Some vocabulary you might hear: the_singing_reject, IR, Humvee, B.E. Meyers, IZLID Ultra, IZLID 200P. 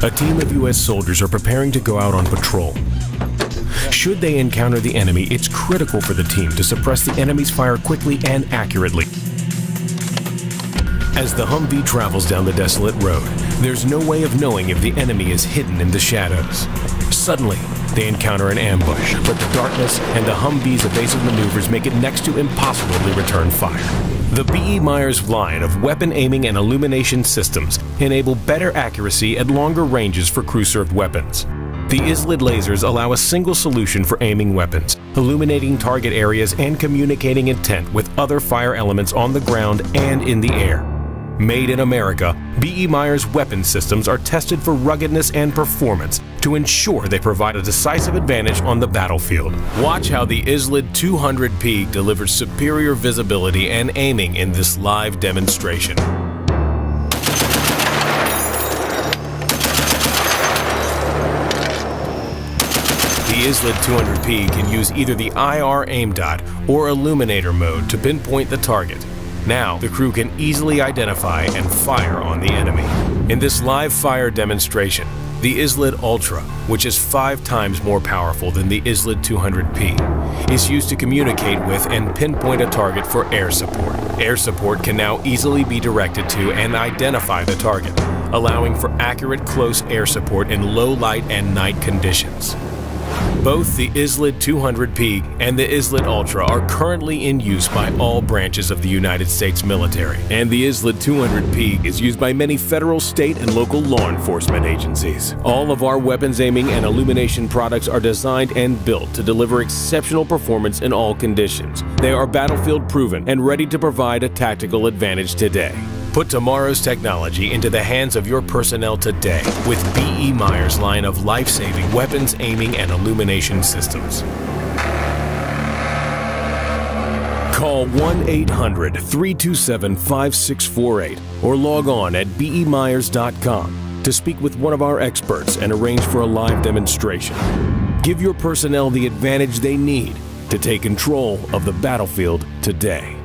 A team of U.S. soldiers are preparing to go out on patrol. Should they encounter the enemy, it's critical for the team to suppress the enemy's fire quickly and accurately. As the Humvee travels down the desolate road, there's no way of knowing if the enemy is hidden in the shadows. Suddenly, they encounter an ambush, but the darkness and the Humvee's evasive maneuvers make it next to impossible to return fire. The B.E. Meyers line of weapon aiming and illumination systems enable better accuracy at longer ranges for crew-served weapons. The IZLID lasers allow a single solution for aiming weapons, illuminating target areas and communicating intent with other fire elements on the ground and in the air. Made in America, B.E. Meyers weapon systems are tested for ruggedness and performance to ensure they provide a decisive advantage on the battlefield. Watch how the IZLID 200P delivers superior visibility and aiming in this live demonstration. The IZLID 200P can use either the IR aim dot or illuminator mode to pinpoint the target. Now, the crew can easily identify and fire on the enemy. In this live fire demonstration, the IZLID Ultra, which is 5 times more powerful than the IZLID 200P, is used to communicate with and pinpoint a target for air support. Air support can now easily be directed to and identify the target, allowing for accurate close air support in low light and night conditions. Both the IZLID 200P and the IZLID Ultra are currently in use by all branches of the United States military, and the IZLID 200P is used by many federal, state, and local law enforcement agencies. All of our weapons aiming and illumination products are designed and built to deliver exceptional performance in all conditions. They are battlefield proven and ready to provide a tactical advantage today. Put tomorrow's technology into the hands of your personnel today with B.E. Meyers' line of life-saving weapons, aiming, and illumination systems. Call 1-800-327-5648 or log on at bemeyers.com to speak with one of our experts and arrange for a live demonstration. Give your personnel the advantage they need to take control of the battlefield today.